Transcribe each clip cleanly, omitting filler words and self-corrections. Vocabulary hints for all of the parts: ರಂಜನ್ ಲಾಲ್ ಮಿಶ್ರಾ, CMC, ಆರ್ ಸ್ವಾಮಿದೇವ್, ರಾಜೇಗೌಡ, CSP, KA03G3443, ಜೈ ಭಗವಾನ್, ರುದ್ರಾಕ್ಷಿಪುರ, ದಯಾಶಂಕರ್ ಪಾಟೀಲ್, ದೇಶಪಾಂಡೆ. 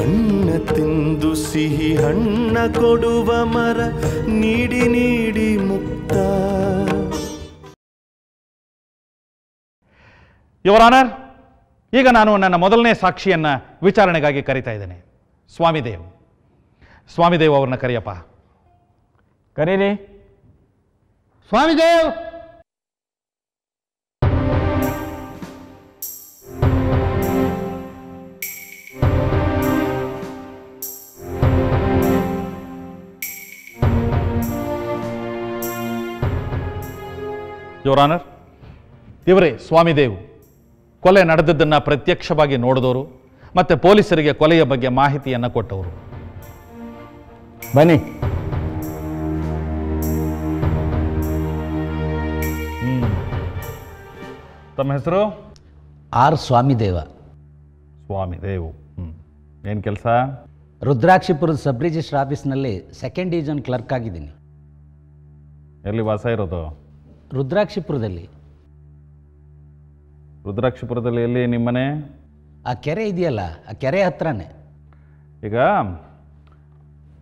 अन्न तिंदु सिहि हण्ण कोडुव मर नीडी नीडी मुक्त योर आनर ಈಗ ನಾನು ನನ್ನ ಮೊದಲನೇ ಸಾಕ್ಷಿಯನ್ನ ವಿಚಾರಣೆಗಾಗಿ ಕರೀತಾ ಇದ್ದೇನೆ ಸ್ವಾಮಿದೇವ್ ಸ್ವಾಮಿದೇವ್ ಅವರನ್ನು ಕರೆಯಪ್ಪ ಕರೀರಿ ಸ್ವಾಮಿದೇವ್ ಯೋರ್ ಆನರ್ ಇವರೇ ಸ್ವಾಮಿದೇವ್ ಕೊಲೆ ನಡೆದದ್ದನ್ನ ಪ್ರತ್ಯಕ್ಷವಾಗಿ ನೋಡಿದವರು ಮತ್ತೆ ಪೊಲೀಸರಿಗೆ ಕೊಲೆಯ ಬಗ್ಗೆ ಮಾಹಿತಿಯನ್ನು ಕೊಟ್ಟವರು ಬನ್ನಿ ತಮ್ಮ ಹೆಸರು ಆರ್ ಸ್ವಾಮಿದೇವ್ ಏನು ಕೆಲಸ ರುದ್ರಾಕ್ಷಿಪುರದ ಸಬ್ ರಿಜಿಸ್ಟರ್ ಆಫೀಸ್ನಲ್ಲಿ ಸೆಕೆಂಡ್ ಡಿವಿಷನ್ ಕ್ಲರ್ಕ್ ಆಗಿದ್ದೀನಿ ಎಲ್ಲಿ ವಾಸ ಇರೋದು ರುದ್ರಾಕ್ಷಿಪುರದಲ್ಲಿ ರುದ್ರಾಕ್ಷಿಪುರದಲ್ಲಿ ಎಲ್ಲಿ ನಿಮ್ಮ ಮನೆ ಆ ಕೆರೆ ಇದೆಯಲ್ಲ ಆ ಕೆರೆ ಹತ್ರನೇ ಈಗ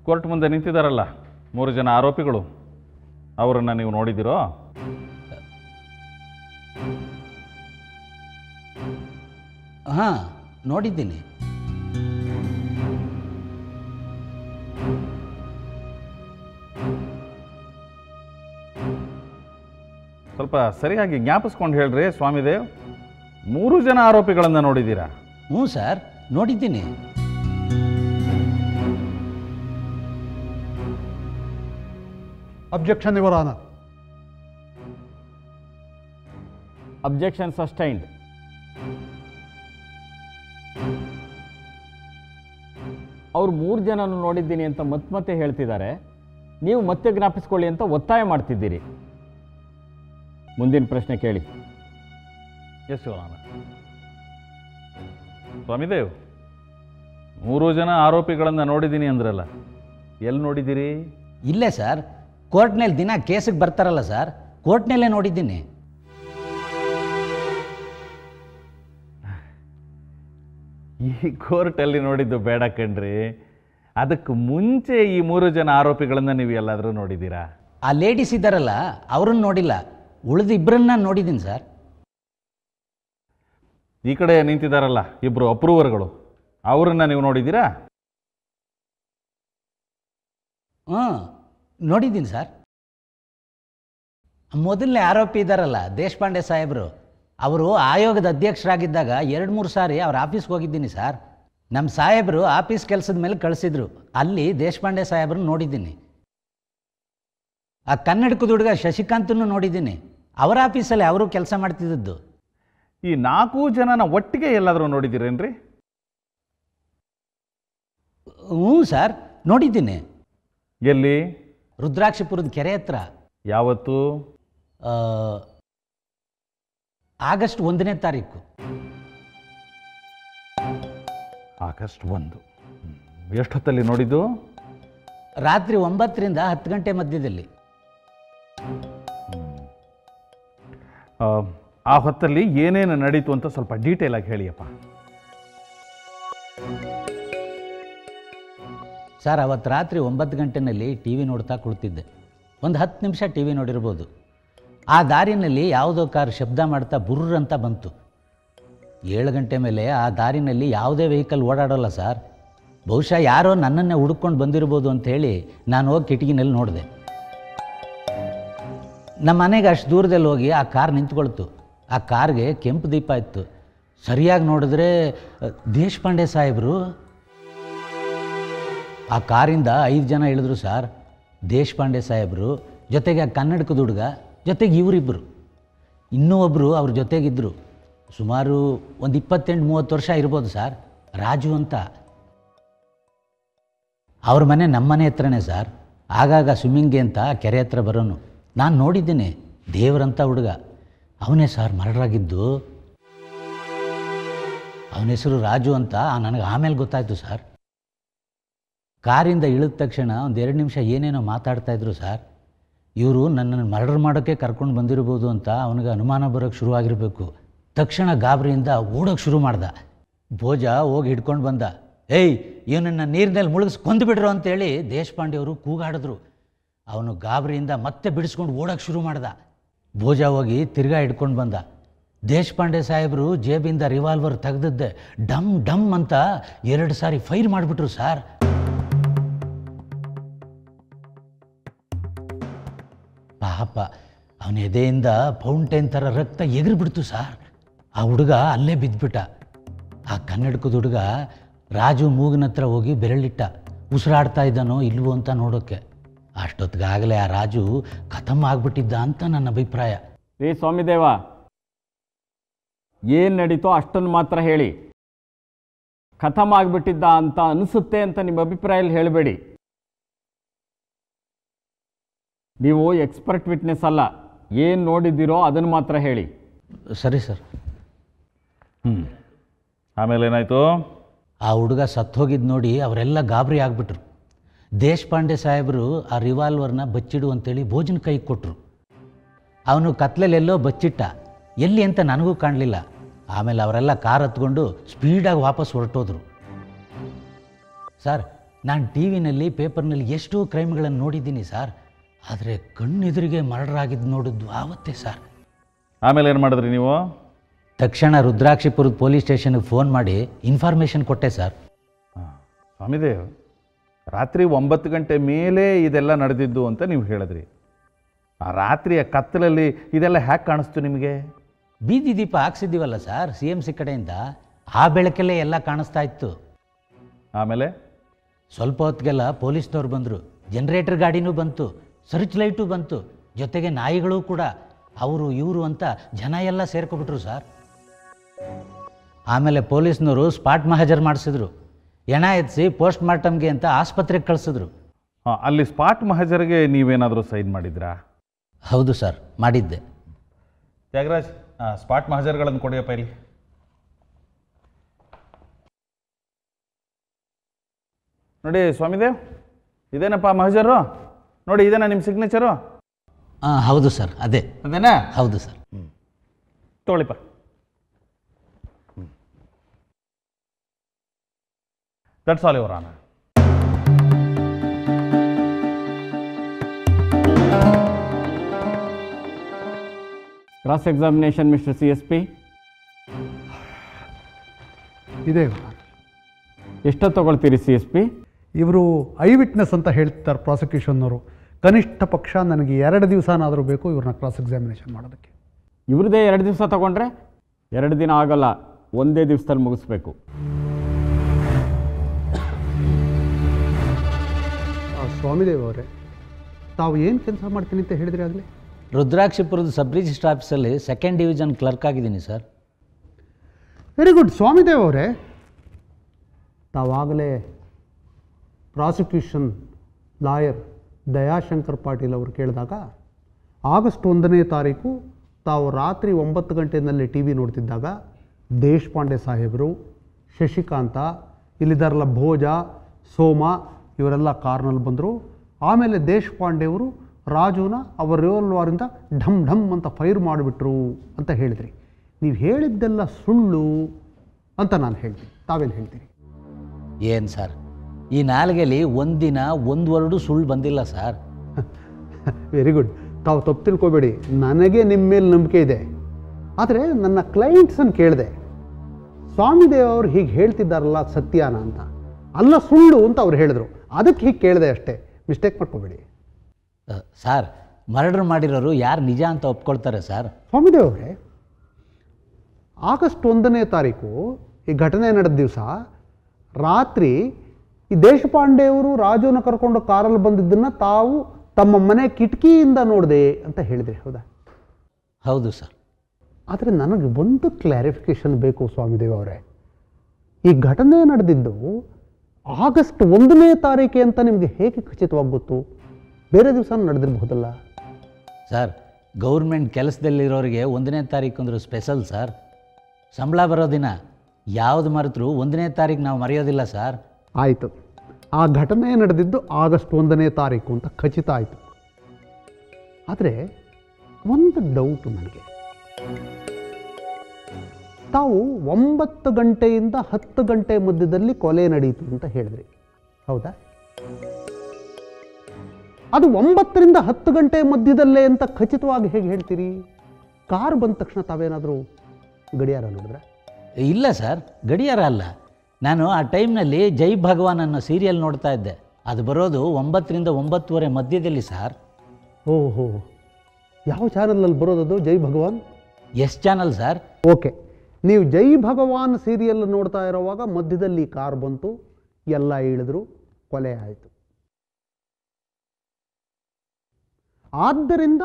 ಕೋರ್ಟ್ ಮುಂದೆ ನಿಂತಿದ್ದಾರಲ್ಲ ಮೂರು ಜನ ಆರೋಪಿಗಳು ಅವರನ್ನು ನೀವು ನೋಡಿದಿರೋ ಹಾಂ ನೋಡಿದ್ದೀನಿ ಸ್ವಲ್ಪ ಸರಿಯಾಗಿ ಜ್ಞಾಪಿಸ್ಕೊಂಡು ಹೇಳ್ರಿ ಸ್ವಾಮಿದೇವ್ ಮೂರು ಜನ ಆರೋಪಿಗಳನ್ನು ನೋಡಿದ್ದೀರಾ ಹ್ಞೂ ಸರ್ ನೋಡಿದ್ದೀನಿ objection your honour objection sustained ಅವ್ರು ಮೂರು ಜನನು ನೋಡಿದ್ದೀನಿ ಅಂತ ಮತ್ತೆ ಹೇಳ್ತಿದ್ದಾರೆ ನೀವು ಮತ್ತೆ ಜ್ಞಾಪಿಸ್ಕೊಳ್ಳಿ ಅಂತ ಒತ್ತಾಯ ಮಾಡ್ತಿದ್ದೀರಿ ಮುಂದಿನ ಪ್ರಶ್ನೆ ಕೇಳಿ ಎಸ್ ಯುವರ್ ಆನರ್ ಸ್ವಾಮಿದೇವ್ ಮೂರು ಜನ ಆರೋಪಿಗಳನ್ನು ನೋಡಿದ್ದೀನಿ ಅಂದ್ರಲ್ಲ ಎಲ್ಲಿ ನೋಡಿದ್ದೀರಿ ಇಲ್ಲೇ ಸರ್ ಕೋರ್ಟ್ನಲ್ಲಿ ದಿನ ಕೇಸಿಗೆ ಬರ್ತಾರಲ್ಲ ಸರ್ ಕೋರ್ಟ್ನಲ್ಲೇ ನೋಡಿದ್ದೀನಿ ಈ ಕೋರ್ಟಲ್ಲಿ ನೋಡಿದ್ದು ಬೇಡ ಕಣ್ರಿ ಅದಕ್ಕೆ ಮುಂಚೆ ಈ ಮೂರು ಜನ ಆರೋಪಿಗಳನ್ನು ನೀವು ಎಲ್ಲಾದರೂ ನೋಡಿದ್ದೀರಾ ಆ ಲೇಡೀಸ್ ಇದ್ದಾರಲ್ಲ ಅವ್ರನ್ನ ನೋಡಿಲ್ಲ ಉಳಿದ ಇಬ್ಬರನ್ನ ನೋಡಿದ್ದೀನಿ ಸರ್ ಈ ಕಡೆ ನಿಂತಿದ್ದಾರಲ್ಲ ಇಬ್ಬರು ಅಪ್ರೂವರ್ಗಳು ಅವರನ್ನು ನೀವು ನೋಡಿದ್ದೀರಾ ಹಾಂ ನೋಡಿದ್ದೀನಿ ಸರ್ ಮೊದಲನೇ ಆರೋಪಿ ಇದ್ದಾರಲ್ಲ ದೇಶಪಾಂಡೆ ಸಾಹೇಬರು ಅವರು ಆಯೋಗದ ಅಧ್ಯಕ್ಷರಾಗಿದ್ದಾಗ 2-3 ಸಾರಿ ಅವ್ರ ಆಫೀಸ್ಗೆ ಹೋಗಿದ್ದೀನಿ ಸರ್ ನಮ್ಮ ಸಾಹೇಬರು ಆಫೀಸ್ ಕೆಲಸದ ಮೇಲೆ ಕಳಿಸಿದ್ರು ಅಲ್ಲಿ ದೇಶಪಾಂಡೆ ಸಾಹೇಬ್ರನ್ನ ನೋಡಿದ್ದೀನಿ ಆ ಕನ್ನಡಕದ ಹುಡುಗ ಶಶಿಕಾಂತನ್ನು ನೋಡಿದ್ದೀನಿ ಅವರ ಆಫೀಸಲ್ಲಿ ಅವರು ಕೆಲಸ ಮಾಡ್ತಿದ್ದದ್ದು ಈ 4 ಜನನ ಒಟ್ಟಿಗೆ ಎಲ್ಲಾದರೂ ನೋಡಿದ್ದೀರೇನ್ರಿ ಹ್ಞೂ ಸರ್ ನೋಡಿದ್ದೀನಿ ಎಲ್ಲಿ ರುದ್ರಾಕ್ಷಿಪುರದ ಕೆರೆ ಹತ್ರ ಯಾವತ್ತು ಆಗಸ್ಟ್ 1ನೇ ತಾರೀಕು ಆಗಸ್ಟ್ 1 ಎಷ್ಟೊತ್ತಲ್ಲಿ ನೋಡಿದ್ದು ರಾತ್ರಿ 9 ಗಂಟೆಯಿಂದ 10 ಗಂಟೆ ಮಧ್ಯದಲ್ಲಿ ಆ ಹೊತ್ತಲ್ಲಿ ಏನೇನು ನಡೀತು ಅಂತ ಸ್ವಲ್ಪ ಡೀಟೇಲ್ ಆಗಿ ಹೇಳಿಯಪ್ಪ ಸರ್ ಅವತ್ತು ರಾತ್ರಿ 9 ಗಂಟೆನಲ್ಲಿ ಟಿ ವಿ ನೋಡ್ತಾ ಕುಳಿತಿದ್ದೆ ಒಂದು 10 ನಿಮಿಷ ಟಿ ವಿ ನೋಡಿರ್ಬೋದು ಆ ದಾರಿನಲ್ಲಿ ಯಾವುದೋ ಕಾರ್ ಶಬ್ದ ಮಾಡ್ತಾ ಬುರ್ರ್ ಅಂತ ಬಂತು 7 ಗಂಟೆ ಮೇಲೆ ಆ ದಾರಿನಲ್ಲಿ ಯಾವುದೇ ವೆಹಿಕಲ್ ಓಡಾಡೋಲ್ಲ ಸರ್ ಬಹುಶಃ ಯಾರೋ ನನ್ನನ್ನೇ ಹುಡುಕೊಂಡು ಬಂದಿರ್ಬೋದು ಅಂಥೇಳಿ ನಾನು ಹೋಗಿ ಕಿಟಕಿನಲ್ಲಿ ನೋಡಿದೆ ನಮ್ಮ ಮನೆಗೆ ಅಷ್ಟು ದೂರದಲ್ಲಿ ಹೋಗಿ ಆ ಕಾರ್ ನಿಂತ್ಕೊಳ್ತು ಆ ಕಾರ್ಗೆ ಕೆಂಪು ದೀಪ ಇತ್ತು ಸರಿಯಾಗಿ ನೋಡಿದ್ರೆ ದೇಶಪಾಂಡೆ ಸಾಹೇಬರು ಆ ಕಾರಿಂದ 5 ಜನ ಇಳಿದ್ರು ಸರ್ ದೇಶಪಾಂಡೆ ಸಾಹೇಬರು ಜೊತೆಗೆ ಆ ಕನ್ನಡಕದ ಹುಡುಗ ಜೊತೆಗೆ ಇವರಿಬ್ಬರು ಇನ್ನೂ ಒಬ್ಬರು ಅವ್ರ ಜೊತೆಗಿದ್ದರು ಸುಮಾರು ಒಂದು 28-30 ವರ್ಷ ಇರ್ಬೋದು ಸರ್ ರಾಜು ಅಂತ ಅವ್ರ ಮನೆ ನಮ್ಮನೆ ಹತ್ರನೇ ಸರ್ ಆಗಾಗ ಸ್ವಿಮ್ಮಿಂಗ್ಗೆ ಅಂತ ಕೆರೆ ಹತ್ರ ಬರೋನು ನಾನು ನೋಡಿದ್ದೇನೆ ದೇವರಂತ ಹುಡುಗ ಅವನೇ ಸರ್ ಮರ್ಡರಾಗಿದ್ದು ಅವನ ಹೆಸರು ರಾಜು ಅಂತ ನನಗೆ ಆಮೇಲೆ ಗೊತ್ತಾಯಿತು ಸರ್ ಕಾರಿಂದ ಇಳಿದ ತಕ್ಷಣ ಒಂದು 2 ನಿಮಿಷ ಏನೇನೋ ಮಾತಾಡ್ತಾಯಿದ್ರು ಸರ್ ಇವರು ನನ್ನನ್ನು ಮರ್ಡರ್ ಮಾಡೋಕ್ಕೆ ಕರ್ಕೊಂಡು ಬಂದಿರ್ಬೋದು ಅಂತ ಅವನಿಗೆ ಅನುಮಾನ ಬರೋಕ್ಕೆ ಶುರುವಾಗಿರಬೇಕು ತಕ್ಷಣ ಗಾಬರಿಯಿಂದ ಓಡೋಕ್ಕೆ ಶುರು ಮಾಡ್ದ ಭೋಜ ಹೋಗಿ ಹಿಡ್ಕೊಂಡು ಬಂದ ಏಯ್ ಇವನನ್ನು ನೀರಿನಲ್ಲಿ ಮುಳುಗಿಸಿ ಕೊಂದುಬಿಡ್ರು ಅಂತೇಳಿ ದೇಶಪಾಂಡೆ ಅವರು ಕೂಗಾಡಿದ್ರು. ಅವನು ಗಾಬರಿಯಿಂದ ಮತ್ತೆ ಬಿಡಿಸ್ಕೊಂಡು ಓಡೋಕೆ ಶುರು ಮಾಡ್ದ. ಭೋಜ ಹೋಗಿ ತಿರ್ಗಾ ಹಿಡ್ಕೊಂಡು ಬಂದ. ದೇಶಪಾಂಡೆ ಸಾಹೇಬರು ಜೇಬಿಂದ ರಿವಾಲ್ವರ್ ತೆಗೆದಿದ್ದೆ ಡಮ್ ಡಮ್ ಅಂತ 2 ಸಾರಿ ಫೈರ್ ಮಾಡಿಬಿಟ್ರು ಸಾರ್. ಪಾಪ ಅವನ ಎದೆಯಿಂದ ಫೌಂಟೇನ್ ಥರ ರಕ್ತ ಎಗರಿಬಿಡ್ತು ಸಾರ್. ಆ ಹುಡುಗ ಅಲ್ಲೇ ಬಿದ್ದುಬಿಟ್ಟ. ಆ ಕನ್ನಡಕದ ಹುಡುಗ ರಾಜು ಮೂಗಿನ ಹತ್ರ ಹೋಗಿ ಬೆರಳಿಟ್ಟ. ಉಸಿರಾಡ್ತಾ ಇದ್ದಾನೋ ಇಲ್ವೋ ಅಂತ ನೋಡೋಕ್ಕೆ. ಅಷ್ಟೊತ್ತಿಗಾಗಲೇ ಆ ರಾಜು ಖತಮ್ ಆಗ್ಬಿಟ್ಟಿದ್ದ ಅಂತ ನನ್ನ ಅಭಿಪ್ರಾಯ. ರೇ ಸ್ವಾಮಿ ದೇವ, ಏನು ನಡೀತೋ ಅಷ್ಟನ್ನು ಮಾತ್ರ ಹೇಳಿ. ಖತಮ್ ಆಗ್ಬಿಟ್ಟಿದ್ದ ಅಂತ ಅನಿಸುತ್ತೆ ಅಂತ ನಿಮ್ಮ ಅಭಿಪ್ರಾಯಲ್ಲಿ ಹೇಳಬೇಡಿ. ನೀವು ಎಕ್ಸ್ಪರ್ಟ್ ವಿಟ್ನೆಸ್ ಅಲ್ಲ, ಏನು ನೋಡಿದ್ದೀರೋ ಅದನ್ನು ಮಾತ್ರ ಹೇಳಿ. ಸರಿ ಸರ್. ಆಮೇಲೆ ಏನಾಯಿತು? ಆ ಹುಡುಗ ಸತ್ತೋಗಿದ್ದು ನೋಡಿ ಅವರೆಲ್ಲ ಗಾಬರಿ ಆಗಿಬಿಟ್ರು. ದೇಶಪಾಂಡೆ ಸಾಹೇಬರು ಆ ರಿವಾಲ್ವರ್ನ ಬಚ್ಚಿಡು ಅಂತೇಳಿ ಭೋಜನ ಕೈ ಕೊಟ್ಟರು. ಅವನು ಕತ್ಲಲ್ಲೆಲ್ಲೋ ಬಚ್ಚಿಟ್ಟ, ಎಲ್ಲಿ ಅಂತ ನನಗೂ ಕಾಣಲಿಲ್ಲ. ಆಮೇಲೆ ಅವರೆಲ್ಲ ಕಾರ್ ಹತ್ಕೊಂಡು ಸ್ಪೀಡಾಗಿ ವಾಪಸ್ ಹೊರಟೋದ್ರು. ಸರ್, ನಾನು ಟಿ ವಿನಲ್ಲಿ ಪೇಪರ್ನಲ್ಲಿ ಎಷ್ಟೋ ಕ್ರೈಮ್ಗಳನ್ನು ನೋಡಿದ್ದೀನಿ ಸರ್, ಆದರೆ ಕಣ್ಣೆದುರಿಗೆ ಮರ್ಡರ್ ಆಗಿದ್ದು ನೋಡಿದ್ದು ಆವತ್ತೇ ಸರ್. ಆಮೇಲೆ ಏನು ಮಾಡಿದ್ರಿ ನೀವು? ತಕ್ಷಣ ರುದ್ರಾಕ್ಷಿಪುರದ ಪೊಲೀಸ್ ಸ್ಟೇಷನ್ಗೆ ಫೋನ್ ಮಾಡಿ ಇನ್ಫಾರ್ಮೇಷನ್ ಕೊಟ್ಟೆ ಸರ್. ಸ್ವಾಮಿದೇವ್, ರಾತ್ರಿ 9 ಗಂಟೆ ಮೇಲೆ ಇದೆಲ್ಲ ನಡೆದಿದ್ದು ಅಂತ ನೀವು ಹೇಳಿದ್ರಿ. ಆ ರಾತ್ರಿಯ ಕತ್ತಲಲ್ಲಿ ಇದೆಲ್ಲ ಹ್ಯಾಕ್ ಕಾಣಿಸ್ತು ನಿಮಗೆ? ಬೀದಿ ದೀಪ ಹಾಕ್ಸಿದ್ದೀವಲ್ಲ ಸರ್ CMC ಕಡೆಯಿಂದ, ಆ ಬೆಳಕಲ್ಲೇ ಎಲ್ಲ ಕಾಣಿಸ್ತಾ ಇತ್ತು. ಆಮೇಲೆ ಸ್ವಲ್ಪ ಹೊತ್ತಿಗೆಲ್ಲ ಪೊಲೀಸ್ನವ್ರು ಬಂದರು. ಜನರೇಟರ್ ಗಾಡಿನೂ ಬಂತು, ಸರ್ಚ್ ಲೈಟು ಬಂತು, ಜೊತೆಗೆ ನಾಯಿಗಳು ಕೂಡ. ಅವರು ಇವರು ಅಂತ ಜನ ಎಲ್ಲ ಸೇರ್ಕೊಬಿಟ್ರು ಸರ್. ಆಮೇಲೆ ಪೊಲೀಸ್ನವರು ಸ್ಪಾಟ್ ಮಹಾಜರ್ ಮಾಡಿಸಿದ್ರು. ಹೆಣ ಎತ್ಸಿ ಪೋಸ್ಟ್ ಮಾರ್ಟಮ್ಗೆ ಅಂತ ಆಸ್ಪತ್ರೆಗೆ ಕಳಿಸಿದ್ರು. ಅಲ್ಲಿ ಸ್ಪಾಟ್ ಮಹಾಜರ್ಗೆ ನೀವೇನಾದರೂ ಸೈನ್ ಮಾಡಿದ್ರಾ? ಹೌದು ಸರ್, ಮಾಡಿದ್ದೆ. ತ್ಯಾಗರಾಜ್, ಸ್ಪಾಟ್ ಮಹಾಜರ್ಗಳನ್ನು ಕೊಡಿಯಪ್ಪ ಇಲ್ಲಿ. ನೋಡಿ ಸ್ವಾಮಿದೇವ್, ಇದೇನಪ್ಪ ಮಹಾಜರು, ನೋಡಿ ಇದೇನಾ ನಿಮ್ಮ ಸಿಗ್ನೇಚರು? ಹೌದು ಸರ್, ಅದೇ. ಅದೇನಾ? ಹೌದು ಸರ್. ತಗೊಳ್ಳಿಪ್ಪ. That's all your honour. Cross examination mister CSP. ಇದೇ ಎಷ್ಟ ತಗೊಳ್ತೀರಿ CSP? ಇವರು ಐ ವಿಟ್ನೆಸ್ ಅಂತ ಹೇಳ್ತಾರೆ ಪ್ರಾಸಿಕ್ಯೂಷನ್ನವರು. ಕನಿಷ್ಠ ಪಕ್ಷ ನನಗೆ 2 ದಿವಸನಾದರೂ ಬೇಕು ಇವ್ರನ್ನ ಕ್ರಾಸ್ ಎಕ್ಸಾಮಿನೇಷನ್ ಮಾಡೋದಕ್ಕೆ. ಇವ್ರದ್ದೇ 2 ದಿವಸ ತಗೊಂಡ್ರೆ? 2 ದಿನ ಆಗಲ್ಲ, ಒಂದೇ ದಿವಸದಲ್ಲಿ ಮುಗಿಸ್ಬೇಕು. ಸ್ವಾಮಿದೇವ್ ಅವರೇ, ತಾವು ಏನು ಕೆಲಸ ಮಾಡ್ತೀನಿ ಅಂತ ಹೇಳಿದ್ರಿ ಆಗಲೇ? ರುದ್ರಾಕ್ಷಿಪುರದ ಸಬ್ ರಿಜಿಸ್ಟರ್ ಆಫೀಸಲ್ಲಿ 2nd ಡಿವಿಷನ್ ಕ್ಲರ್ಕ್ ಆಗಿದ್ದೀನಿ ಸರ್. ವೆರಿ ಗುಡ್ ಸ್ವಾಮಿದೇವ್ ಅವರೇ, ತಾವಾಗಲೇ ಪ್ರಾಸಿಕ್ಯೂಷನ್ ಲಾಯರ್ ದಯಾಶಂಕರ್ ಪಾಟೀಲ್ ಅವರು ಕೇಳಿದಾಗ ಆಗಸ್ಟ್ 1ನೇ ತಾರೀಕು ತಾವು ರಾತ್ರಿ 9 ಗಂಟೆಯಲ್ಲಿ ಟಿ ವಿ ನೋಡ್ತಿದ್ದಾಗ ದೇಶಪಾಂಡೆ ಸಾಹೇಬರು, ಶಶಿಕಾಂತ, ಇಲ್ಲಿದ್ದಾರಲ್ಲ ಭೋಜ, ಸೋಮ, ಇವರೆಲ್ಲ ಕಾರ್ನಲ್ಲಿ ಬಂದರು. ಆಮೇಲೆ ದೇಶಪಾಂಡೆಯವರು ರಾಜುನ ಅವರ ರಿವಾಲ್ವರಿಂದ ಢಮ್ ಢಮ್ ಅಂತ ಫೈರ್ ಮಾಡಿಬಿಟ್ರು ಅಂತ ಹೇಳಿದ್ರಿ. ನೀವು ಹೇಳಿದ್ದೆಲ್ಲ ಸುಳ್ಳು ಅಂತ ನಾನು ಹೇಳ್ತೀನಿ, ತಾವೇನು ಹೇಳ್ತೀರಿ? ಏನು ಸರ್, ಈ ನಾಲ್ಗೆಯಲ್ಲಿ 1 ದಿನ 1 ವರ್ಡು ಸುಳ್ಳು ಬಂದಿಲ್ಲ ಸರ್. ವೆರಿ ಗುಡ್, ತಾವು ತಪ್ಪು ತಿಳ್ಕೊಬೇಡಿ, ನನಗೆ ನಿಮ್ಮ ಮೇಲೆ ನಂಬಿಕೆ ಇದೆ. ಆದರೆ ನನ್ನ ಕ್ಲೈಂಟ್ಸನ್ನು ಕೇಳಿದೆ, ಸ್ವಾಮಿದೇವ್ ಅವರು ಹೀಗೆ ಹೇಳ್ತಿದ್ದಾರಲ್ಲ ಸತ್ಯಾನ ಅಂತ, ಅಲ್ಲ ಸುಳ್ಳು ಅಂತ ಅವ್ರು ಹೇಳಿದ್ರು, ಅದಕ್ಕೆ ಹೀಗೆ ಕೇಳಿದೆ ಅಷ್ಟೇ, ಮಿಸ್ಟೇಕ್ ಮಾಡ್ಕೋಬೇಡಿ. ಸರ್, ಮರ್ಡರ್ ಮಾಡಿರೋರು ಯಾರು ನಿಜ ಅಂತ ಒಪ್ಕೊಳ್ತಾರೆ ಸರ್? ಸ್ವಾಮಿದೇವ್ ಅವರೇ, ಆಗಸ್ಟ್ 1ನೇ ತಾರೀಕು ಈ ಘಟನೆ ನಡೆದ ದಿವಸ ರಾತ್ರಿ ಈ ದೇಶಪಾಂಡೆಯವರು ರಾಜುನ ಕರ್ಕೊಂಡು ಕಾರಲ್ಲಿ ಬಂದಿದ್ದನ್ನು ತಾವು ತಮ್ಮ ಮನೆ ಕಿಟಕಿಯಿಂದ ನೋಡಿದೆ ಅಂತ ಹೇಳಿದೆ, ಹೌದಾ? ಹೌದು ಸರ್. ಆದರೆ ನನಗೆ ಒಂದು ಕ್ಲಾರಿಫಿಕೇಷನ್ ಬೇಕು ಸ್ವಾಮಿದೇವ್ ಅವರೇ. ಈ ಘಟನೆ ನಡೆದಿದ್ದು ಆಗಸ್ಟ್ 1ನೇ ತಾರೀಕೆ ಅಂತ ನಿಮಗೆ ಹೇಗೆ ಖಚಿತವಾಗಿ ಗೊತ್ತು? ಬೇರೆ ದಿವಸ ನಡೆದಿರಬಹುದಲ್ಲ ಸರ್. ಗೌರ್ಮೆಂಟ್ ಕೆಲಸದಲ್ಲಿರೋರಿಗೆ 1ನೇ ತಾರೀಕು ಅಂದ್ರೆ ಸ್ಪೆಷಲ್ ಸರ್, ಸಂಬಳ ಬರೋ ದಿನ. ಯಾವುದು ಮರೆತರೂ 1ನೇ ತಾರೀಕು ನಾವು ಮರೆಯೋದಿಲ್ಲ ಸರ್. ಆಯಿತು, ಆ ಘಟನೆ ನಡೆದಿದ್ದು ಆಗಸ್ಟ್ 1ನೇ ತಾರೀಕು ಅಂತ ಖಚಿತ ಆಯಿತು. ಆದರೆ ಒಂದು ಡೌಟು ನನಗೆ, ತಾವು 9 ಗಂಟೆಯಿಂದ 10 ಗಂಟೆ ಮಧ್ಯದಲ್ಲಿ ಕೊಲೆ ನಡೆಯಿತು ಅಂತ ಹೇಳಿದ್ರಿ, ಹೌದಾ? ಅದು 9 ರಿಂದ 10 ಗಂಟೆ ಮಧ್ಯದಲ್ಲೇ ಅಂತ ಖಚಿತವಾಗಿ ಹೇಗೆ ಹೇಳ್ತೀರಿ? ಕಾರ್ ಬಂದ ತಕ್ಷಣ ತಾವೇನಾದರೂ ಗಡಿಯಾರ ನೋಡಿದ್ರಾ? ಇಲ್ಲ ಸರ್, ಗಡಿಯಾರ ಅಲ್ಲ. ನಾನು ಆ ಟೈಮ್ನಲ್ಲಿ ಜೈ ಭಗವಾನ್ ಅನ್ನೋ ಸೀರಿಯಲ್ ನೋಡ್ತಾ ಇದ್ದೆ. ಅದು ಬರೋದು 9 ರಿಂದ 9:30 ಮಧ್ಯದಲ್ಲಿ ಸರ್. ಓಹೋ, ಯಾವ ಚಾನಲಲ್ಲಿ ಬರೋದದು ಜೈ ಭಗವಾನ್? S channel sir. Okay, ನೀವು ಜೈ ಭಗವಾನ್ ಸೀರಿಯಲ್ ನೋಡ್ತಾ ಇರೋವಾಗ ಮಧ್ಯದಲ್ಲಿ ಕಾರ್ ಬಂತು, ಎಲ್ಲ ಇಳಿದ್ರು, ಕೊಲೆ ಆಯಿತು. ಆದ್ದರಿಂದ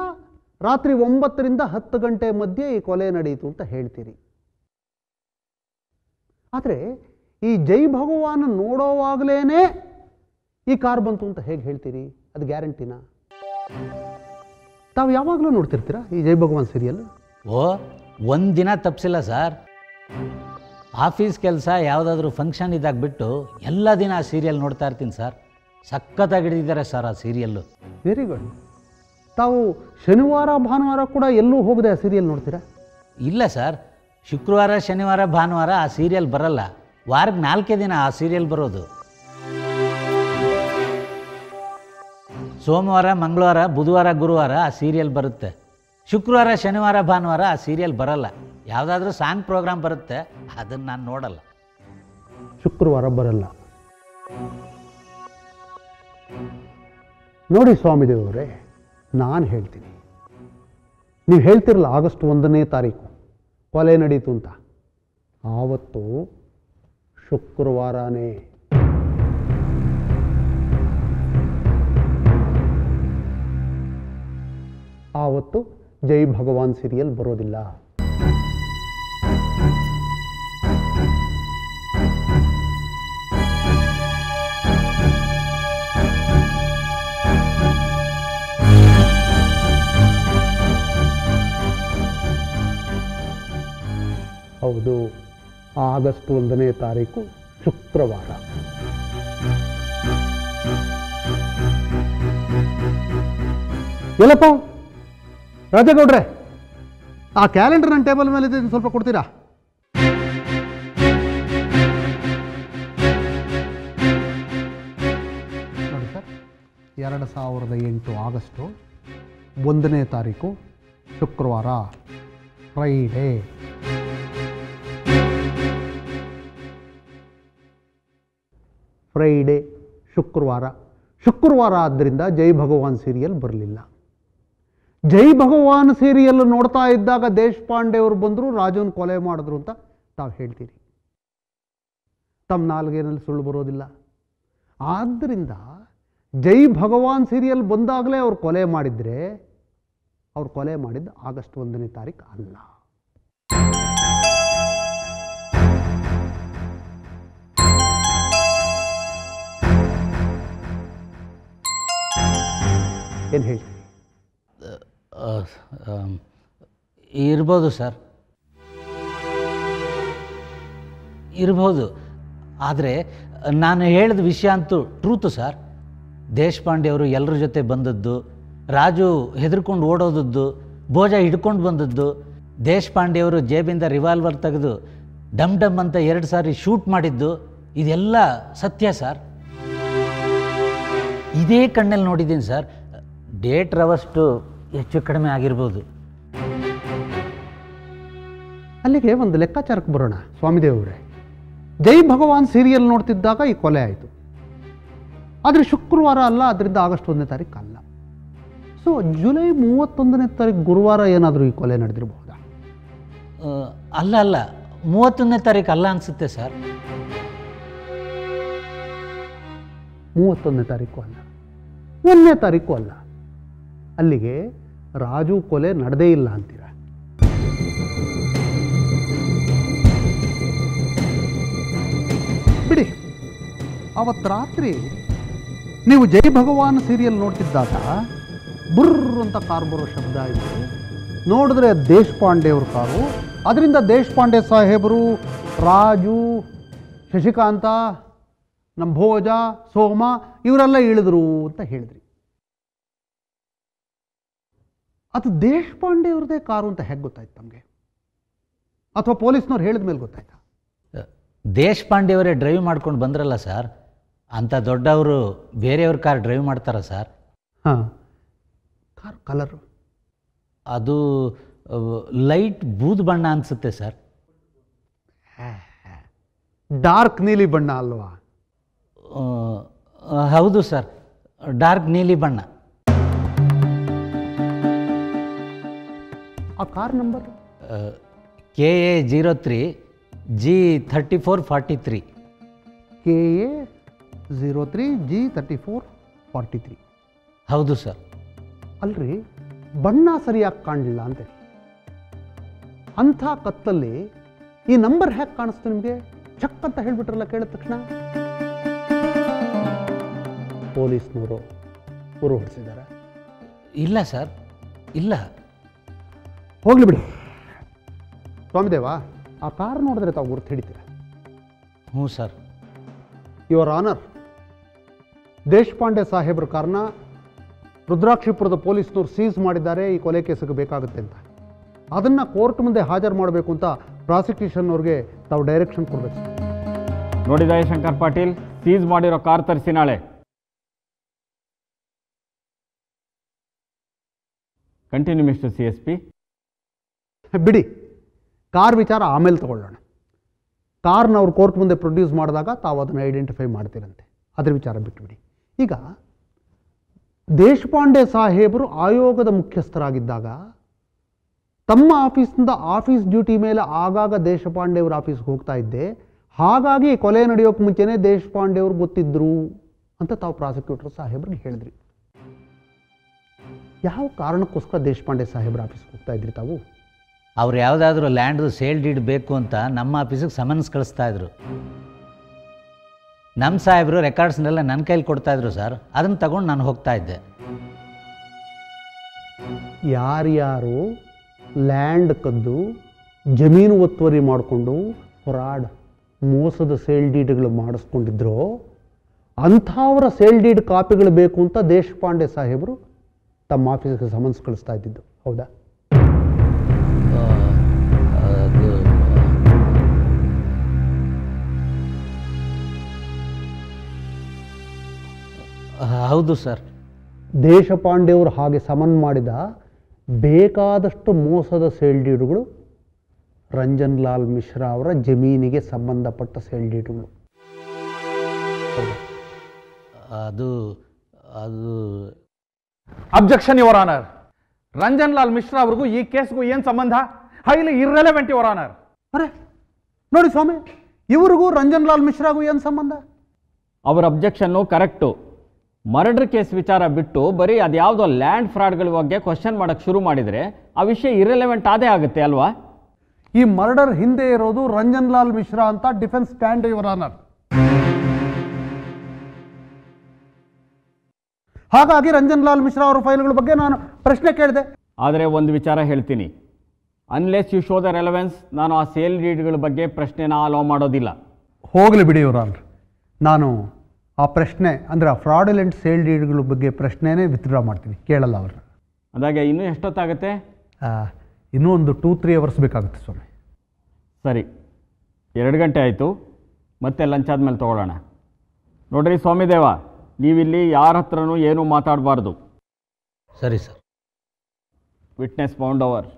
ರಾತ್ರಿ 9 ರಿಂದ 10 ಗಂಟೆ ಮಧ್ಯೆ ಈ ಕೊಲೆ ನಡೆಯಿತು ಅಂತ ಹೇಳ್ತೀರಿ. ಆದರೆ ಈ ಜೈ ಭಗವಾನ್ ನೋಡೋವಾಗಲೇ ಈ ಕಾರ್ ಬಂತು ಅಂತ ಹೇಗೆ ಹೇಳ್ತೀರಿ? ಅದು ಗ್ಯಾರಂಟಿನಾ? ತಾವು ಯಾವಾಗಲೂ ನೋಡ್ತಿರ್ತೀರಾ ಈ ಜೈ ಭಗವಾನ್ ಸೀರಿಯಲ್? ಓ, ಒಂದಿನ ತಪ್ಪಿಸಿಲ್ಲ ಸರ್. ಆಫೀಸ್ ಕೆಲಸ ಯಾವುದಾದ್ರೂ ಫಂಕ್ಷನ್ ಇದ್ದಾಗ ಬಿಟ್ಟು ಎಲ್ಲ ದಿನ ಆ ಸೀರಿಯಲ್ ನೋಡ್ತಾ ಇರ್ತೀನಿ ಸರ್. ಸಖತ್ತಾಗಿ ಹಿಡಿದಿದ್ದಾರೆ ಸರ್ ಆ ಸೀರಿಯಲ್ಲು. Very good. ತಾವು ಶನಿವಾರ ಭಾನುವಾರ ಕೂಡ ಎಲ್ಲೂ ಹೋಗದೆ ಆ ಸೀರಿಯಲ್ ನೋಡ್ತೀರಾ? ಇಲ್ಲ ಸರ್, ಶುಕ್ರವಾರ ಶನಿವಾರ ಭಾನುವಾರ ಆ ಸೀರಿಯಲ್ ಬರಲ್ಲ. ವಾರಕ್ಕೆ 4 ದಿನ ಆ ಸೀರಿಯಲ್ ಬರೋದು. ಸೋಮವಾರ ಮಂಗಳವಾರ ಬುಧವಾರ ಗುರುವಾರ ಆ ಸೀರಿಯಲ್ ಬರುತ್ತೆ. ಶುಕ್ರವಾರ ಶನಿವಾರ ಭಾನುವಾರ ಆ ಸೀರಿಯಲ್ ಬರಲ್ಲ. ಯಾವುದಾದ್ರೂ ಸಾಂಗ್ ಪ್ರೋಗ್ರಾಮ್ ಬರುತ್ತೆ, ಅದನ್ನು ನಾನು ನೋಡಲ್ಲ. ಶುಕ್ರವಾರ ಬರಲ್ಲ. ನೋಡಿ ಸ್ವಾಮಿ ದೇವರೇ, ನಾನು ಹೇಳ್ತೀನಿ, ನೀವು ಹೇಳ್ತಿರಲ್ಲ ಆಗಸ್ಟ್ 1ನೇ ತಾರೀಕು ಕೊಲೆ ನಡೀತು ಅಂತ, ಆವತ್ತು ಶುಕ್ರವಾರನೇ. ಆವತ್ತು ಜೈ ಭಗವಾನ್ ಸೀರಿಯಲ್ ಬರೋದಿಲ್ಲ. ಹೌದು, ಆಗಸ್ಟ್ 1ನೇ ತಾರೀಕು ಶುಕ್ರವಾರ. ಎಲ್ಲಪ್ಪ ರಾಜೇಗೌಡ್ರೆ, ಆ ಕ್ಯಾಲೆಂಡರ್ ನನ್ನ ಟೇಬಲ್ ಮೇಲೆ ಇದೆ, ಸ್ವಲ್ಪ ಕೊಡ್ತೀರಾ? ನೋಡಿ ಸರ್, 2008 ಆಗಸ್ಟ್ 1ನೇ ತಾರೀಕು ಶುಕ್ರವಾರ, ಫ್ರೈಡೇ. ಫ್ರೈಡೇ ಶುಕ್ರವಾರ, ಶುಕ್ರವಾರ ಆದ್ದರಿಂದ ಜೈ ಭಗವಾನ್ ಸೀರಿಯಲ್ ಬರಲಿಲ್ಲ. ಜೈ ಭಗವಾನ್ ಸೀರಿಯಲ್ ನೋಡ್ತಾ ಇದ್ದಾಗ ದೇಶಪಾಂಡೆ ಅವರು ಬಂದರು, ರಾಜನ್ ಕೊಲೆ ಮಾಡಿದ್ರು ಅಂತ ತಾವು ಹೇಳ್ತೀರಿ. ತಮ್ಮ ನಾಲ್ಗೇನಲ್ಲಿ ಸುಳ್ಳು ಬರೋದಿಲ್ಲ. ಆದ್ದರಿಂದ ಜೈ ಭಗವಾನ್ ಸೀರಿಯಲ್ ಬಂದಾಗಲೇ ಅವ್ರು ಕೊಲೆ ಮಾಡಿದರೆ ಅವ್ರು ಕೊಲೆ ಮಾಡಿದ್ದು ಆಗಸ್ಟ್ 1ನೇ ತಾರೀಕು ಅಲ್ಲ. ಏನು ಹೇಳ್ತೀರಿ? ಇರ್ಬೋದು ಸರ್, ಇರ್ಬೋದು. ಆದರೆ ನಾನು ಹೇಳಿದ ವಿಷಯ ಅಂತೂ ಟ್ರೂತು ಸರ್. ದೇಶಪಾಂಡೆ ಅವರು ಎಲ್ಲರ ಜೊತೆ ಬಂದದ್ದು, ರಾಜು ಹೆದರ್ಕೊಂಡು ಓಡೋದದ್ದು, ಭೋಜ ಹಿಡ್ಕೊಂಡು ಬಂದದ್ದು, ದೇಶಪಾಂಡೆ ಅವರು ಜೇಬಿಂದ ರಿವಾಲ್ವರ್ ತೆಗೆದು ಡಮ್ ಡಮ್ ಅಂತ 2 ಸಾರಿ ಶೂಟ್ ಮಾಡಿದ್ದು, ಇದೆಲ್ಲ ಸತ್ಯ ಸರ್. ಇದೇ ಕಣ್ಣಲ್ಲಿ ನೋಡಿದ್ದೀನಿ ಸರ್. ಡೇಟ್ ರವಷ್ಟು ಹೆಚ್ಚು ಕಡಿಮೆ ಆಗಿರ್ಬೋದು. ಅಲ್ಲಿಗೆ ಒಂದು ಲೆಕ್ಕಾಚಾರಕ್ಕೆ ಬರೋಣ ಸ್ವಾಮಿದೇವ್ ಅವರೇ. ಜೈ ಭಗವಾನ್ ಸೀರಿಯಲ್ ನೋಡ್ತಿದ್ದಾಗ ಈ ಕೊಲೆ ಆಯಿತು, ಆದರೆ ಶುಕ್ರವಾರ ಅಲ್ಲ, ಅದರಿಂದ ಆಗಸ್ಟ್ 1ನೇ ತಾರೀಕು ಅಲ್ಲ. ಸೊ ಜುಲೈ 31ನೇ ತಾರೀಕು ಗುರುವಾರ ಏನಾದರೂ ಈ ಕೊಲೆ ನಡೆದಿರಬಹುದಾ? ಅಲ್ಲ ಅಲ್ಲ, 31ನೇ ತಾರೀಕು ಅಲ್ಲ ಅನಿಸುತ್ತೆ ಸರ್. 31ನೇ ತಾರೀಕು ಅಲ್ಲ, 1ನೇ ತಾರೀಕು ಅಲ್ಲ. ಅಲ್ಲಿಗೆ ರಾಜು ಕೊಲೆ ನಡೆದೇ ಇಲ್ಲ ಅಂತೀರ? ಬಿಡಿ, ಅವತ್ತು ರಾತ್ರಿ ನೀವು ಜೈ ಭಗವಾನ್ ಸೀರಿಯಲ್ ನೋಡ್ತಿದ್ದಾಗ ಬುರ್ರ್ ಅಂತ ಕಾರ್ ಬರೋ ಶಬ್ದ ಆಯಿತು. ನೋಡಿದ್ರೆ ದೇಶಪಾಂಡೆ ಅವ್ರ ಕಾರು. ಅದರಿಂದ ದೇಶಪಾಂಡೆ ಸಾಹೇಬರು, ರಾಜು, ಶಶಿಕಾಂತ, ನಮ್ಮ ಭೋಜ, ಸೋಮ ಇವರೆಲ್ಲ ಇಳಿದ್ರು ಅಂತ ಹೇಳಿದ್ರಿ. ಅದು ದೇಶಪಾಂಡೆ ಅವ್ರದೇ ಕಾರು ಅಂತ ಹೇಗೆ ಗೊತ್ತಾಯ್ತು ತಮಗೆ? ಅಥವಾ ಪೊಲೀಸ್ನವರು ಹೇಳಿದ ಮೇಲೆ ಗೊತ್ತಾಯ್ತು ದೇಶಪಾಂಡೆ ಅವರೇ ಡ್ರೈವ್ ಮಾಡ್ಕೊಂಡು ಬಂದ್ರಲ್ಲ ಸರ್ ಅಂತ ದೊಡ್ಡವರು ಬೇರೆಯವ್ರ ಕಾರ್ ಡ್ರೈವ್ ಮಾಡ್ತಾರಾ ಸರ್ ಹಾಂ ಕಾರ್ ಕಲರು ಅದು ಲೈಟ್ ಬೂದು ಬಣ್ಣ ಅನ್ಸುತ್ತೆ ಸರ್ ಡಾರ್ಕ್ ನೀಲಿ ಬಣ್ಣ ಅಲ್ವಾ ಹೌದು ಸರ್ ಡಾರ್ಕ್ ನೀಲಿ ಬಣ್ಣ ಆ ಕಾರ್ ನಂಬರ್ KA03G3443 KA03G3443 ಹೌದು ಸರ್ ಅಲ್ರಿ ಬಣ್ಣ ಸರಿಯಾಗಿ ಕಾಣಲಿಲ್ಲ ಅಂತ ಅಂಥ ಕತ್ತಲ್ಲಿ ಈ ನಂಬರ್ ಹೇಗೆ ಕಾಣಿಸ್ತು ನಿಮಗೆ ಚಕ್ ಅಂತ ಹೇಳಿಬಿಟ್ರಲ್ಲ ಕೇಳಿದ ತಕ್ಷಣ ಪೊಲೀಸ್ನವರು ಊರು ಹೊಡಿಸಿದಾರ ಇಲ್ಲ ಸರ್ ಇಲ್ಲ ಹೋಗ್ಲಿ ಬಿಡಿ ಸ್ವಾಮಿದೇವ ಆ ಕಾರ್ ನೋಡಿದ್ರೆ ತಾವು ಗುರ್ತು ಹಿಡಿತೀರ ಹ್ಞೂ ಸರ್ ಯುವರ್ ಆನರ್ ದೇಶಪಾಂಡೆ ಸಾಹೇಬ್ರ ಕಾರ್ನ ರುದ್ರಾಕ್ಷಿಪುರದ ಪೊಲೀಸ್ನವರು ಸೀಸ್ ಮಾಡಿದ್ದಾರೆ ಈ ಕೊಲೆ ಕೇಸಿಗೆ ಬೇಕಾಗುತ್ತೆ ಅಂತ ಅದನ್ನು ಕೋರ್ಟ್ ಮುಂದೆ ಹಾಜರು ಮಾಡಬೇಕು ಅಂತ ಪ್ರಾಸಿಕ್ಯೂಷನ್ ಅವ್ರಿಗೆ ತಾವು ಡೈರೆಕ್ಷನ್ ಕೊಡಬೇಕು ನೋಡಿ ದಯಶಂಕರ್ ಪಾಟೀಲ್ ಸೀಸ್ ಮಾಡಿರೋ ಕಾರ್ ತರಿಸಿ ನಾಳೆ ಕಂಟಿನ್ಯೂ ಮಿಸ್ಟರ್ CSP ಬಿಡಿ ಕಾರ್ ವಿಚಾರ ಆಮೇಲೆ ತಗೊಳ್ಳೋಣ ಕಾರ್ನ ಅವ್ರು ಕೋರ್ಟ್ ಮುಂದೆ ಪ್ರೊಡ್ಯೂಸ್ ಮಾಡಿದಾಗ ತಾವು ಅದನ್ನು ಐಡೆಂಟಿಫೈ ಮಾಡ್ತೀರಂತೆ ಅದ್ರ ವಿಚಾರ ಬಿಟ್ಟುಬಿಡಿ ಈಗ ದೇಶಪಾಂಡೆ ಸಾಹೇಬರು ಆಯೋಗದ ಮುಖ್ಯಸ್ಥರಾಗಿದ್ದಾಗ ತಮ್ಮ ಆಫೀಸ್ನಿಂದ ಆಫೀಸ್ ಡ್ಯೂಟಿ ಮೇಲೆ ಆಗಾಗ ದೇಶಪಾಂಡೆಯವ್ರ ಆಫೀಸ್ಗೆ ಹೋಗ್ತಾ ಇದ್ದೆ ಹಾಗಾಗಿ ಕೊಲೆ ನಡೆಯೋಕೆ ಮುಂಚೆನೇ ದೇಶಪಾಂಡೆಯವ್ರು ಗೊತ್ತಿದ್ರು ಅಂತ ತಾವು ಪ್ರಾಸಿಕ್ಯೂಟರ್ ಸಾಹೇಬ್ರಿಗೆ ಹೇಳಿದ್ರಿ ಯಾವ ಕಾರಣಕ್ಕೋಸ್ಕರ ದೇಶಪಾಂಡೆ ಸಾಹೇಬ್ರ ಆಫೀಸ್ಗೆ ಹೋಗ್ತಾ ಇದ್ರಿ ತಾವು ಅವ್ರು ಯಾವುದಾದ್ರೂ ಲ್ಯಾಂಡ್ದು ಸೇಲ್ ಡೀಡ್ ಬೇಕು ಅಂತ ನಮ್ಮ ಆಫೀಸಿಗೆ ಸಮನ್ಸ್ ಕಳಿಸ್ತಾ ಇದ್ರು ನಮ್ಮ ಸಾಹೇಬರು ರೆಕಾರ್ಡ್ಸ್ನೆಲ್ಲ ನನ್ನ ಕೈಲಿ ಕೊಡ್ತಾ ಇದ್ರು ಸರ್ ಅದನ್ನು ತಗೊಂಡು ನಾನು ಹೋಗ್ತಾ ಇದ್ದೆ ಯಾರ್ಯಾರು ಲ್ಯಾಂಡ್ ಕದ್ದು ಜಮೀನು ಒತ್ತುವರಿ ಮಾಡಿಕೊಂಡು ಫ್ರಾಡ್ ಮೋಸದ ಸೇಲ್ ಡೀಡ್ಗಳು ಮಾಡಿಸ್ಕೊಂಡಿದ್ರು ಅಂಥವರ ಸೇಲ್ ಡೀಡ್ ಕಾಪಿಗಳು ಬೇಕು ಅಂತ ದೇಶಪಾಂಡೆ ಸಾಹೇಬರು ತಮ್ಮ ಆಫೀಸಿಗೆ ಸಮನ್ಸ್ ಕಳಿಸ್ತಾ ಇದ್ದಿದ್ದು ಹೌದಾ ಹೌದು ಸರ್ ದೇಶಪಾಂಡೆಯವರು ಹಾಗೆ ಸಮನ್ ಮಾಡಿದ ಬೇಕಾದಷ್ಟು ಮೋಸದ ಸೇಲ್ ಡೀಡುಗಳು ರಂಜನ್ ಲಾಲ್ ಮಿಶ್ರಾ ಅವರ ಜಮೀನಿಗೆ ಸಂಬಂಧಪಟ್ಟ ಸೇಲ್ ಡೀಡುಗಳು ಅದು ಅದು objection your honour ರಂಜನ್ ಲಾಲ್ ಮಿಶ್ರಾ ಅವ್ರಿಗೂ ಈ ಕೇಸ್ಗೂ ಏನು ಸಂಬಂಧ ಹೈಲಿ ಇರ್ರೆಲೆವೆಂಟ್ ಯುವರ್ ಆನರ್ ಅರೆ ನೋಡಿ ಸ್ವಾಮಿ ಇವ್ರಿಗೂ ರಂಜನ್ ಲಾಲ್ ಮಿಶ್ರಾಗೂ ಏನು ಸಂಬಂಧ ಅವರ ಅಬ್ಜೆಕ್ಷನ್ನು ಕರೆಕ್ಟು ಮರ್ಡರ್ ಕೇಸ್ ವಿಚಾರ ಬಿಟ್ಟು ಬರೀ ಅದು ಯಾವುದೋ ಲ್ಯಾಂಡ್ ಫ್ರಾಡ್ಗಳ ಬಗ್ಗೆ ಕ್ವಶನ್ ಮಾಡೋಕ್ಕೆ ಶುರು ಮಾಡಿದರೆ ಆ ವಿಷಯ ಇರ್ರೆಲೆವೆಂಟ್ ಆದೇ ಆಗುತ್ತೆ ಅಲ್ವಾ ಈ ಮರ್ಡರ್ ಹಿಂದೆ ಇರೋದು ರಂಜನ್ ಲಾಲ್ ಮಿಶ್ರಾ ಅಂತ ಡಿಫೆನ್ಸ್ ಸ್ಟ್ಯಾಂಡ್ ಯುವರ್ ಆನರ್ ಹಾಗಾಗಿ ರಂಜನ್ ಲಾಲ್ ಮಿಶ್ರಾ ಅವರ ಫೈಲ್ಗಳ ಬಗ್ಗೆ ನಾನು ಪ್ರಶ್ನೆ ಕೇಳಿದೆ ಆದರೆ ಒಂದು ವಿಚಾರ ಹೇಳ್ತೀನಿ unless you show the relevance ನಾನು ಆ ಸೇಲ್ ಡೀಡ್ಗಳ ಬಗ್ಗೆ ಪ್ರಶ್ನೆನ ಅಲೋ ಮಾಡೋದಿಲ್ಲ ಹೋಗಲಿ ಬಿಡಿ ಯುವರ್ ಆನರ್ ನಾನು ಆ ಪ್ರಶ್ನೆ ಅಂದರೆ ಆ ಫ್ರಾಡುಲೆಂಟ್ ಸೇಲ್ ಡೀಡ್ಗಳ ಬಗ್ಗೆ ಪ್ರಶ್ನೆನೇ ವಿತ್ಡ್ರಾ ಮಾಡ್ತೀನಿ ಕೇಳಲ್ಲ ಅವ್ರನ್ನ ಅದಾಗೆ ಇನ್ನೂ ಎಷ್ಟೊತ್ತಾಗುತ್ತೆ ಇನ್ನೂ ಒಂದು 2-3 ಅವರ್ಸ್ ಬೇಕಾಗುತ್ತೆ ಸ್ವಾಮಿ ಸರಿ 2 ಗಂಟೆ ಆಯಿತು ಮತ್ತೆ ಲಂಚ್ ಆದಮೇಲೆ ತೊಗೊಳ್ಳೋಣ ನೋಡಿರಿ ಸ್ವಾಮಿ ದೇವ ನೀವಿಲ್ಲಿ ಯಾರ ಹತ್ರನೂ ಏನೂ ಮಾತಾಡಬಾರ್ದು ಸರಿ ಸರ್ ವಿಟ್ನೆಸ್ ಬೌಂಡ್ ಓವರ್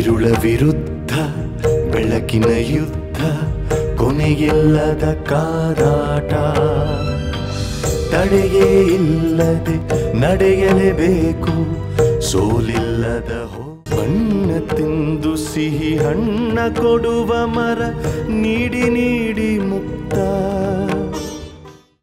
ಇರುಳ ವಿರುದ್ಧ ಬೆಳಕಿನ ಯುದ್ಧ ಕೊನೆಯಿಲ್ಲದ ಕಾದಾಟ ತಡೆಯೇ ಇಲ್ಲದೆ ನಡೆಯಲೇಬೇಕು ಸೋಲಿಲ್ಲದ ಬಣ್ಣ ತಿಂದು ಸಿಹಿ ಹಣ್ಣ ಕೊಡುವ ಮರ ನೀಡಿ ಮುಕ್ತ